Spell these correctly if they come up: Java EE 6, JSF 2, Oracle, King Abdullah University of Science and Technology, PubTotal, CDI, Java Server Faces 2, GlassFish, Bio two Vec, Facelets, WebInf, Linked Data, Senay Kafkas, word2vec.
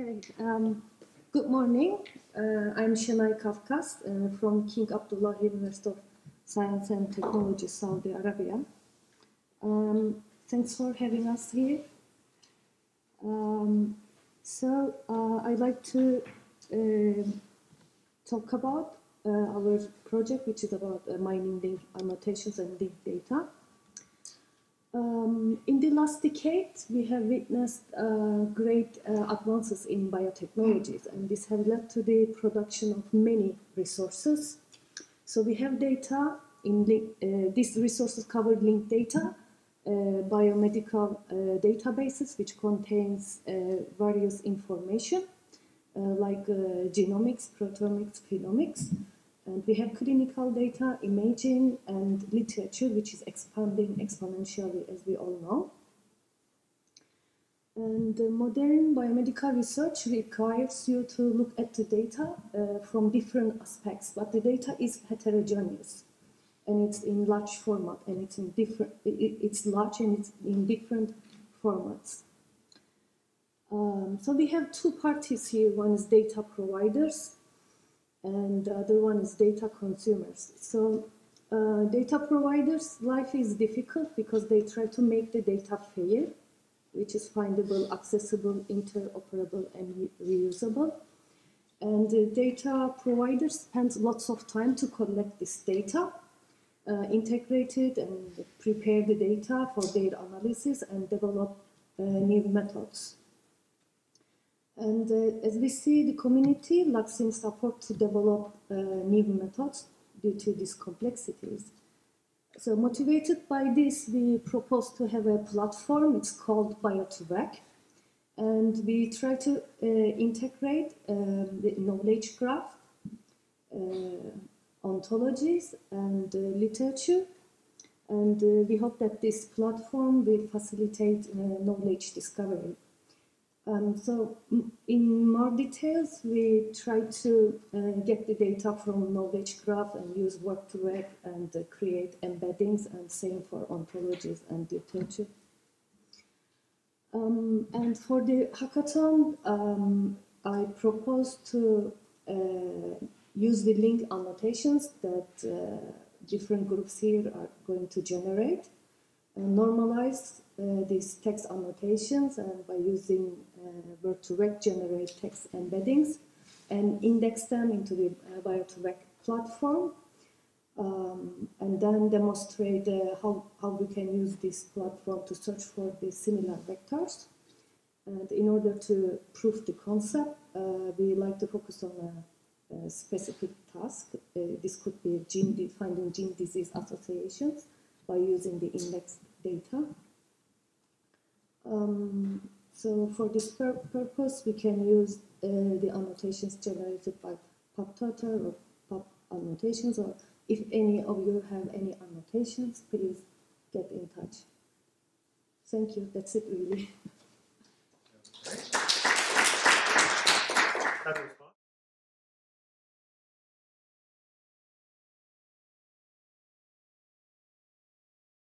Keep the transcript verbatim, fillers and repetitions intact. Okay. Um, good morning. Uh, I'm Senay Kafkas uh, from King Abdullah University of Science and Technology, Saudi Arabia. Um, thanks for having us here. Um, so uh, I'd like to uh, talk about uh, our project, which is about uh, mining annotations and linked data. Um, in the last decade, we have witnessed uh, great uh, advances in biotechnologies, and this has led to the production of many resources. So we have data, in uh, these resources cover linked data, uh, biomedical uh, databases, which contains uh, various information, uh, like uh, genomics, proteomics, phenomics. And we have clinical data, imaging, and literature, which is expanding exponentially, as we all know. And uh, modern biomedical research requires you to look at the data uh, from different aspects, but the data is heterogeneous, and it's in large format, and it's in different. It, it's large and it's in different formats. Um, so we have two parties here. One is data providers, and the other one is data consumers. So uh, data providers, life is difficult because they try to make the data fair, which is findable, accessible, interoperable, and reusable. And the data provider spends lots of time to collect this data, uh, integrate it, and prepare the data for their analysis and develop uh, new methods. And uh, as we see, the community lacks in support to develop uh, new methods due to these complexities. So motivated by this, we propose to have a platform. It's called Bio two Vec. And we try to uh, integrate um, the knowledge graph, uh, ontologies, and uh, literature. And uh, we hope that this platform will facilitate uh, knowledge discovery. Um, so in more details, we try to uh, get the data from knowledge graph and use word to vec and uh, create embeddings, and same for ontologies and literature. Um, and for the hackathon, um, I propose to uh, use the linked annotations that uh, different groups here are going to generate, and normalize Uh, these text annotations, and by using uh, word to vec generate text embeddings, and index them into the uh, Bio two Vec platform, um, and then demonstrate uh, how, how we can use this platform to search for the similar vectors. And in order to prove the concept, uh, we like to focus on a, a specific task. Uh, this could be gene finding gene disease associations by using the indexed data. Um, so for this pur purpose, we can use uh, the annotations generated by PubTotal or Pub annotations, or if any of you have any annotations, please get in touch. Thank you. That's it, really.